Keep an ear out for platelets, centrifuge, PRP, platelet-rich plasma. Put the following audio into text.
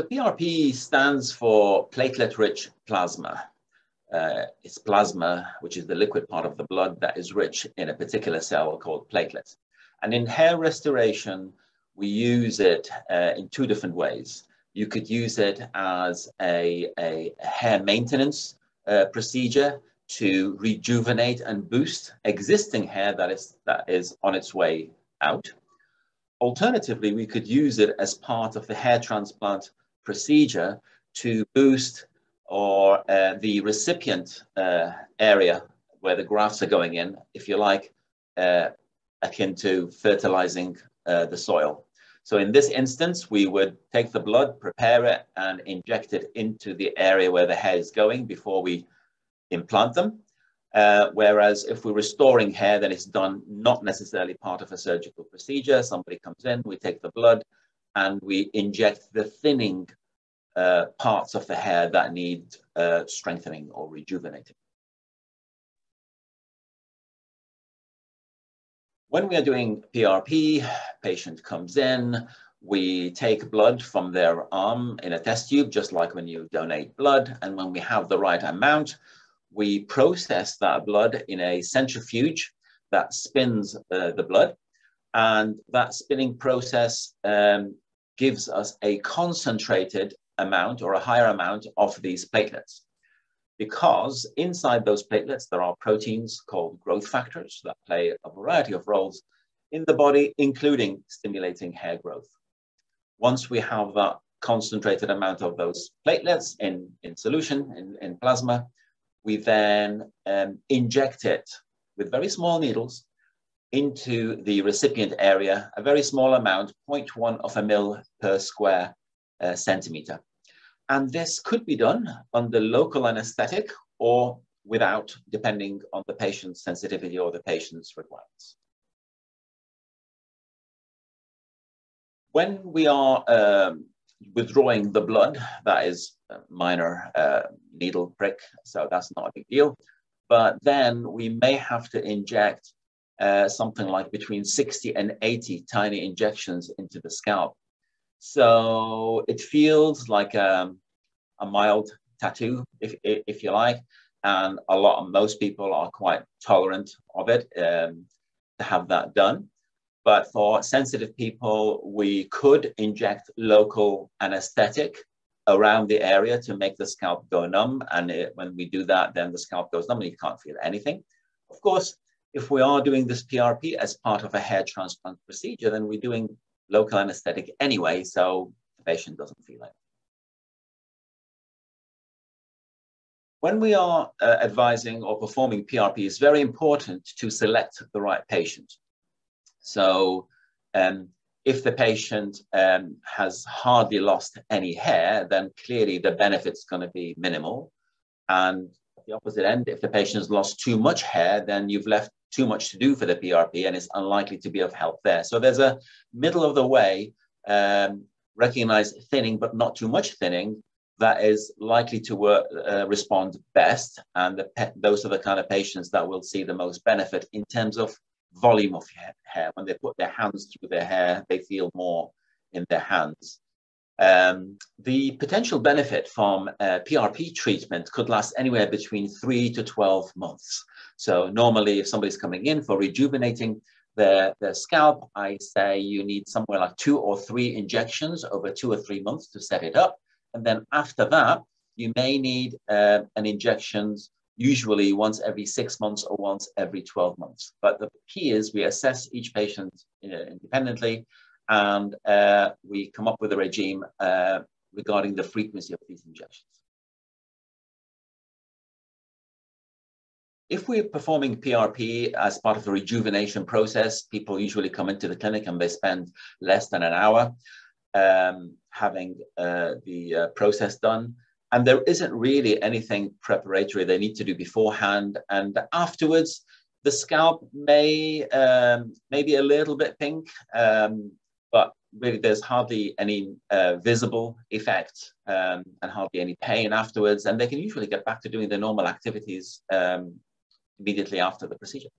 So PRP stands for platelet-rich plasma. It's plasma, which is the liquid part of the blood that is rich in a particular cell called platelets. And in hair restoration, we use it in two different ways. You could use it as a hair maintenance procedure to rejuvenate and boost existing hair that is on its way out. Alternatively, we could use it as part of the hair transplant procedure to boost or the recipient area where the grafts are going in, if you like, akin to fertilizing the soil. So in this instance, we would take the blood, prepare it, and inject it into the area where the hair is going before we implant them. Whereas if we're restoring hair, then it's done not necessarily part of a surgical procedure. Somebody comes in, we take the blood, and we inject the thinning parts of the hair that need strengthening or rejuvenating. When we are doing PRP, patient comes in, we take blood from their arm in a test tube, just like when you donate blood. And when we have the right amount, we process that blood in a centrifuge that spins the blood. And that spinning process gives us a concentrated amount or a higher amount of these platelets. Because inside those platelets, there are proteins called growth factors that play a variety of roles in the body, including stimulating hair growth. Once we have that concentrated amount of those platelets in solution, in plasma, we then inject it with very small needles into the recipient area, a very small amount, 0.1 of a mil per square centimeter. And this could be done under local anesthetic or without, depending on the patient's sensitivity or the patient's requirements. When we are withdrawing the blood, that is a minor needle prick, so that's not a big deal. But then we may have to inject something like between 60 and 80 tiny injections into the scalp. So it feels like a mild tattoo, if you like, and most people are quite tolerant of it to have that done. But for sensitive people, we could inject local anesthetic around the area to make the scalp go numb. And when we do that, then the scalp goes numb and you can't feel anything. Of course, if we are doing this PRP as part of a hair transplant procedure, then we're doing local anesthetic anyway, so the patient doesn't feel it. When we are advising or performing PRP, it's very important to select the right patient. So if the patient has hardly lost any hair, then clearly the benefit's going to be minimal. And at the opposite end, if the patient's lost too much hair, then you've left too much to do for the PRP and it's unlikely to be of help there. So there's a middle of the way, recognize thinning, but not too much thinning, that is likely to work, respond best. And those are the kind of patients that will see the most benefit in terms of volume of hair. When they put their hands through their hair, they feel more in their hands. The potential benefit from PRP treatment could last anywhere between 3 to 12 months. So normally if somebody's coming in for rejuvenating their scalp, I say you need somewhere like 2 or 3 injections over 2 or 3 months to set it up. And then after that, you may need an injection usually once every 6 months or once every 12 months. But the key is we assess each patient independently and we come up with a regime regarding the frequency of these injections. If we're performing PRP as part of the rejuvenation process, people usually come into the clinic and they spend less than an hour having the process done. And there isn't really anything preparatory they need to do beforehand. And afterwards, the scalp may be a little bit pink, but really there's hardly any visible effect and hardly any pain afterwards. And they can usually get back to doing their normal activities immediately after the procedure.